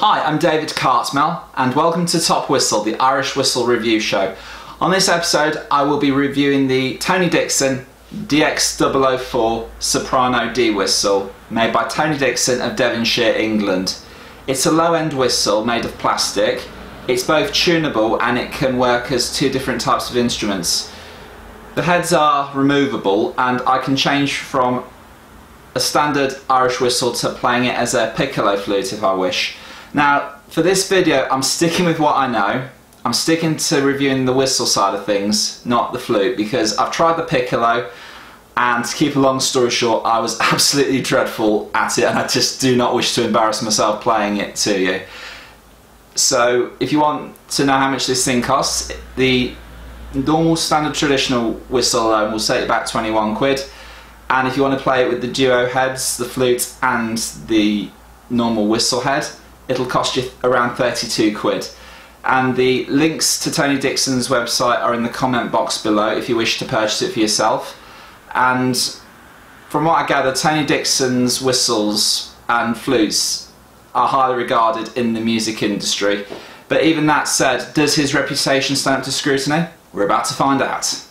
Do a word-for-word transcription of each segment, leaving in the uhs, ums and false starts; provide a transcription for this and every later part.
Hi, I'm David Cartmell and welcome to Top Whistle, the Irish Whistle Review Show. On this episode I will be reviewing the Tony Dixon D X zero zero four Soprano D whistle made by Tony Dixon of Devonshire, England. It's a low-end whistle made of plastic. It's both tunable and it can work as two different types of instruments. The heads are removable and I can change from a standard Irish whistle to playing it as a piccolo flute if I wish. Now, for this video I'm sticking with what I know. I'm sticking to reviewing the whistle side of things, not the flute, because I've tried the piccolo and, to keep a long story short, I was absolutely dreadful at it and I just do not wish to embarrass myself playing it to you. So if you want to know how much this thing costs, the normal standard traditional whistle alone will set you about twenty-one quid, and if you want to play it with the duo heads, the flute and the normal whistle head, it'll cost you around thirty-two quid. And the links to Tony Dixon's website are in the comment box below if you wish to purchase it for yourself. And from what I gather, Tony Dixon's whistles and flutes are highly regarded in the music industry. But even that said, does his reputation stand up to scrutiny? We're about to find out.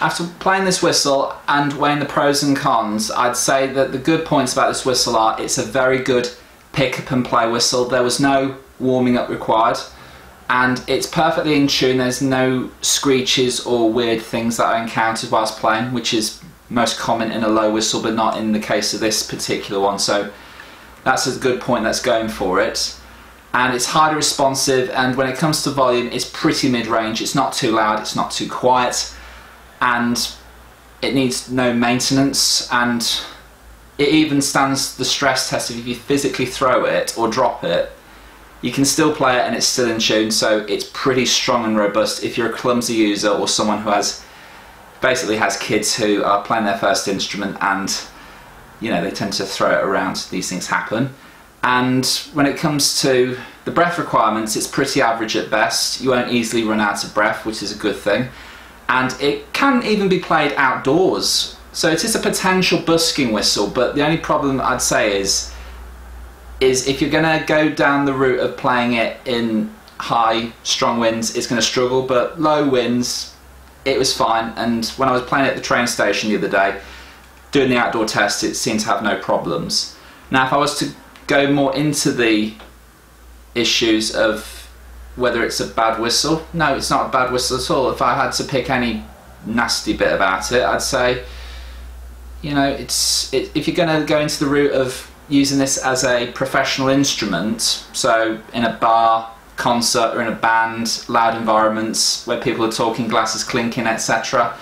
After playing this whistle and weighing the pros and cons, I'd say that the good points about this whistle are it's a very good pick up and play whistle. There was no warming up required and it's perfectly in tune. There's no screeches or weird things that I encountered whilst playing, which is most common in a low whistle but not in the case of this particular one, so that's a good point that's going for it. And it's highly responsive, and when it comes to volume it's pretty mid-range. It's not too loud, it's not too quiet, and it needs no maintenance, and it even stands the stress test of if you physically throw it or drop it, you can still play it and it's still in tune. So it's pretty strong and robust if you're a clumsy user or someone who has basically has kids who are playing their first instrument and, you know, they tend to throw it around. These things happen. And when it comes to the breath requirements, it's pretty average at best. You won't easily run out of breath, which is a good thing. And it can even be played outdoors, so it is a potential busking whistle. But the only problem I'd say is is if you're gonna go down the route of playing it in high strong winds, it's gonna struggle, but low winds it was fine. And when I was playing at the train station the other day doing the outdoor test, it seemed to have no problems. Now if I was to go more into the issues of whether it's a bad whistle, no, it's not a bad whistle at all. If I had to pick any nasty bit about it, I'd say, you know, it's it, if you're going to go into the route of using this as a professional instrument, so in a bar, concert or in a band, loud environments where people are talking, glasses clinking, et cetera,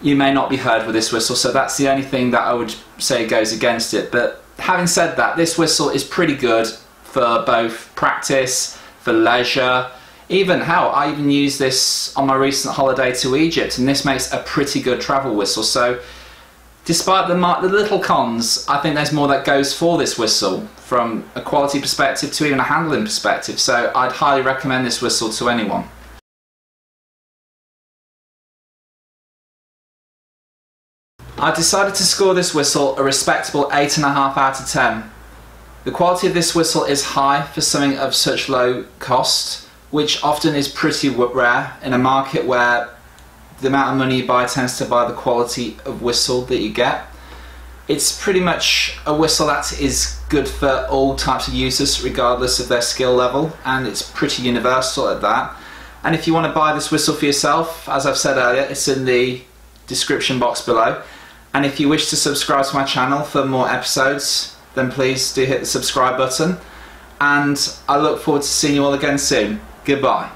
you may not be heard with this whistle. So that's the only thing that I would say goes against it. But having said that, this whistle is pretty good for both practice, for leisure, even how I even used this on my recent holiday to Egypt, and this makes a pretty good travel whistle. So Despite the, the little cons, I think there's more that goes for this whistle from a quality perspective to even a handling perspective, so I'd highly recommend this whistle to anyone. I decided to score this whistle a respectable eight and a half out of ten. The quality of this whistle is high for something of such low cost, which often is pretty rare in a market where the amount of money you buy tends to buy the quality of whistle that you get. It's pretty much a whistle that is good for all types of users regardless of their skill level, and it's pretty universal at that. And if you want to buy this whistle for yourself, as I've said earlier, it's in the description box below. And if you wish to subscribe to my channel for more episodes, then please do hit the subscribe button. And I look forward to seeing you all again soon. Goodbye.